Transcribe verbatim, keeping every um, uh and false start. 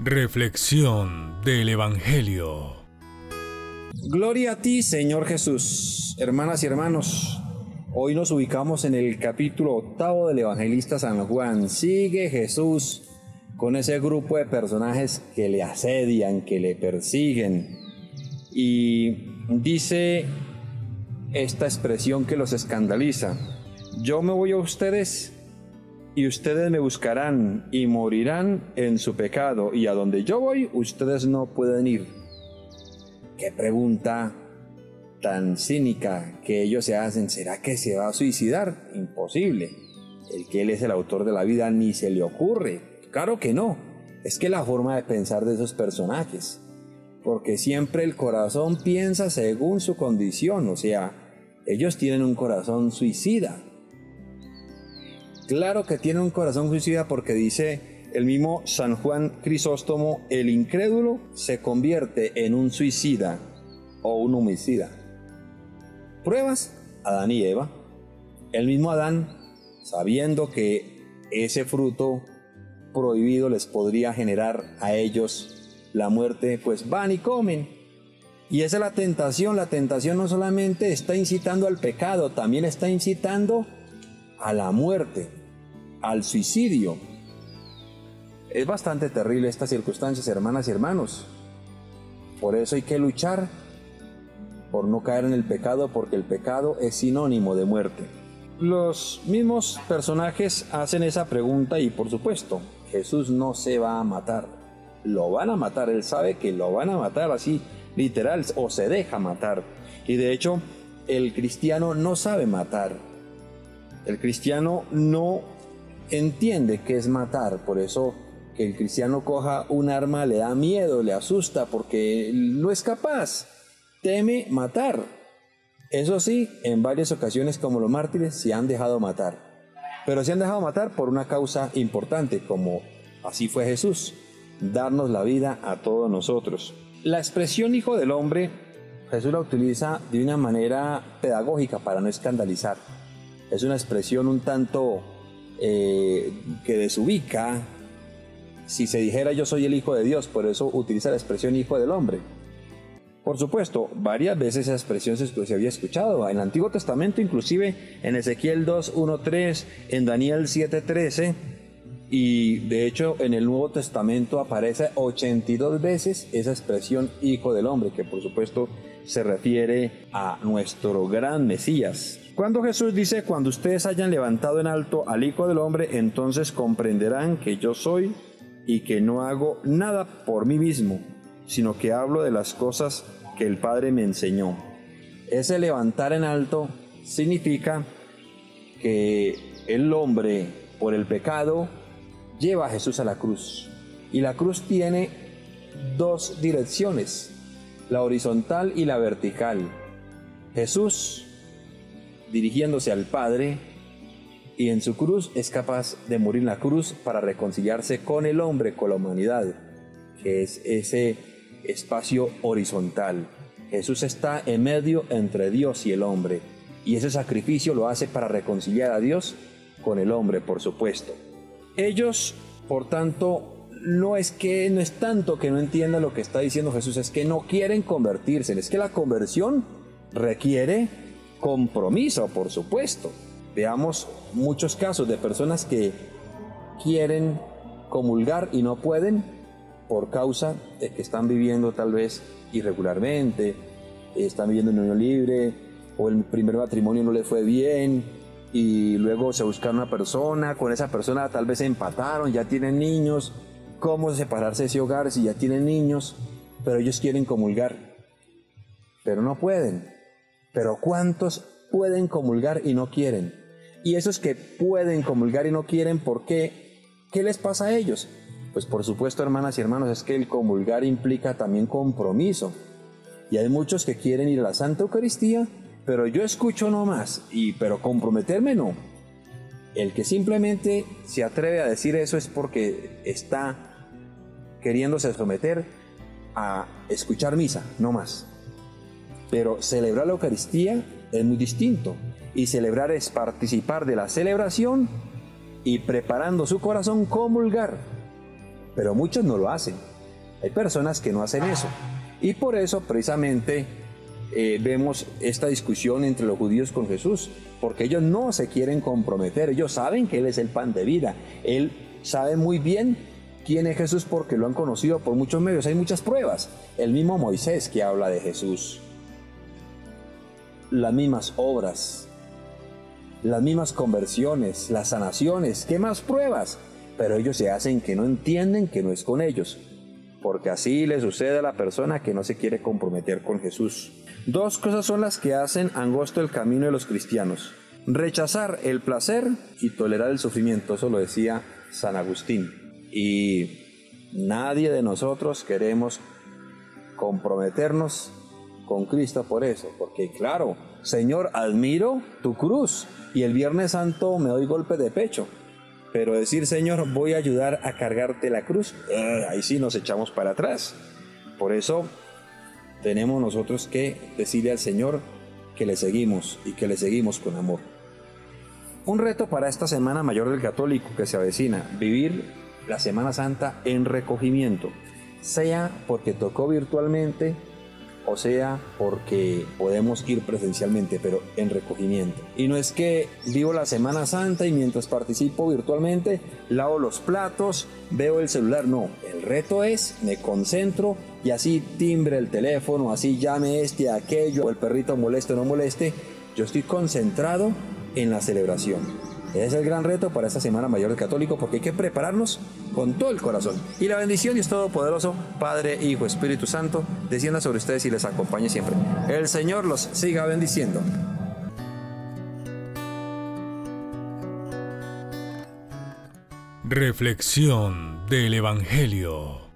Reflexión del Evangelio. Gloria a ti, Señor Jesús. Hermanas y hermanos, hoy nos ubicamos en el capítulo octavo del evangelista San Juan. Sigue Jesús con ese grupo de personajes que le asedian, que le persiguen. Y dice esta expresión que los escandaliza: yo me voy a ustedes y ustedes me buscarán y morirán en su pecado, y a donde yo voy ustedes no pueden ir. Qué pregunta tan cínica que ellos se hacen. ¿Será que se va a suicidar? Imposible. El que él es el autor de la vida ni se le ocurre. Claro que no. Es que la forma de pensar de esos personajes, porque siempre el corazón piensa según su condición, o sea, ellos tienen un corazón suicida. Claro que tienen un corazón suicida, porque dice el mismo San Juan Crisóstomo: el incrédulo se convierte en un suicida o un homicida. Pruebas: Adán y Eva. El mismo Adán, sabiendo que ese fruto prohibido les podría generar a ellos la muerte, pues van y comen. Y esa es la tentación. La tentación no solamente está incitando al pecado, también está incitando a la muerte, al suicidio. Es bastante terrible estas circunstancias, hermanas y hermanos. Por eso hay que luchar por no caer en el pecado, porque el pecado es sinónimo de muerte. Los mismos personajes hacen esa pregunta y, por supuesto, Jesús no se va a matar. Lo van a matar, él sabe que lo van a matar, así literal, o se deja matar. Y de hecho, el cristiano no sabe matar. El cristiano no entiende qué es matar. Por eso que el cristiano coja un arma le da miedo, le asusta, porque no es capaz, teme matar. Eso sí, en varias ocasiones, como los mártires, se han dejado matar, pero se han dejado matar por una causa importante, como así fue Jesús: darnos la vida a todos nosotros. La expresión hijo del hombre, Jesús la utiliza de una manera pedagógica para no escandalizar. Es una expresión un tanto eh, que desubica. Si se dijera yo soy el hijo de Dios, por eso utiliza la expresión hijo del hombre. Por supuesto, varias veces esa expresión se, se había escuchado en el Antiguo Testamento, inclusive en Ezequiel dos, uno, tres, en Daniel siete, trece. Y de hecho en el Nuevo Testamento aparece ochenta y dos veces esa expresión hijo del hombre, que por supuesto se refiere a nuestro gran Mesías. Cuando Jesús dice: cuando ustedes hayan levantado en alto al hijo del hombre, entonces comprenderán que yo soy y que no hago nada por mí mismo, sino que hablo de las cosas que el Padre me enseñó. Ese levantar en alto significa que el hombre, por el pecado, lleva a Jesús a la cruz, y la cruz tiene dos direcciones, la horizontal y la vertical. Jesús, dirigiéndose al Padre, y en su cruz es capaz de morir en la cruz para reconciliarse con el hombre, con la humanidad, que es ese espacio horizontal. Jesús está en medio entre Dios y el hombre, y ese sacrificio lo hace para reconciliar a Dios con el hombre, por supuesto. Ellos, por tanto, no es que no es tanto que no entiendan lo que está diciendo Jesús, es que no quieren convertirse. Es que la conversión requiere compromiso, por supuesto. Veamos muchos casos de personas que quieren comulgar y no pueden por causa de que están viviendo tal vez irregularmente, están viviendo en unión libre, o el primer matrimonio no les fue bien, y luego se buscan una persona, con esa persona tal vez se empataron, ya tienen niños. ¿Cómo separarse de ese hogar si ya tienen niños? Pero ellos quieren comulgar, pero no pueden. Pero ¿cuántos pueden comulgar y no quieren? Y esos que pueden comulgar y no quieren, ¿por qué? ¿Qué les pasa a ellos? Pues por supuesto, hermanas y hermanos, es que el comulgar implica también compromiso. Y hay muchos que quieren ir a la Santa Eucaristía, pero yo escucho nomás, y, pero comprometerme no. El que simplemente se atreve a decir eso es porque está queriéndose someter a escuchar misa, no más. Pero celebrar la Eucaristía es muy distinto, y celebrar es participar de la celebración y, preparando su corazón, comulgar. Pero muchos no lo hacen. Hay personas que no hacen eso. Y por eso, precisamente, eh, vemos esta discusión entre los judíos con Jesús, porque ellos no se quieren comprometer. Ellos saben que Él es el pan de vida. Él sabe muy bien quién es Jesús porque lo han conocido por muchos medios. Hay muchas pruebas. El mismo Moisés que habla de Jesús. Las mismas obras, las mismas conversiones, las sanaciones. ¿Qué más pruebas? Pero ellos se hacen que no entienden que no es con ellos. Porque así le sucede a la persona que no se quiere comprometer con Jesús. Dos cosas son las que hacen angosto el camino de los cristianos. Rechazar el placer y tolerar el sufrimiento. Eso lo decía San Agustín. Y nadie de nosotros queremos comprometernos con Cristo por eso. Porque claro, Señor, admiro tu cruz y el Viernes Santo me doy golpe de pecho. Pero decir, Señor, voy a ayudar a cargarte la cruz, eh, ahí sí nos echamos para atrás. Por eso tenemos nosotros que decirle al Señor que le seguimos y que le seguimos con amor. Un reto para esta Semana Mayor del Católico que se avecina, vivir la Semana Santa en recogimiento, sea porque tocó virtualmente o sea porque podemos ir presencialmente, pero en recogimiento. Y no es que vivo la Semana Santa y mientras participo virtualmente, lavo los platos, veo el celular. No, el reto es, me concentro y así timbre el teléfono, así llame este, aquello, o el perrito moleste o no moleste. Yo estoy concentrado en la celebración. Ese es el gran reto para esta Semana Mayor del Católico, porque hay que prepararnos con todo el corazón. Y la bendición de Dios Todopoderoso, Padre, Hijo, Espíritu Santo, descienda sobre ustedes y les acompañe siempre. El Señor los siga bendiciendo. Reflexión del Evangelio.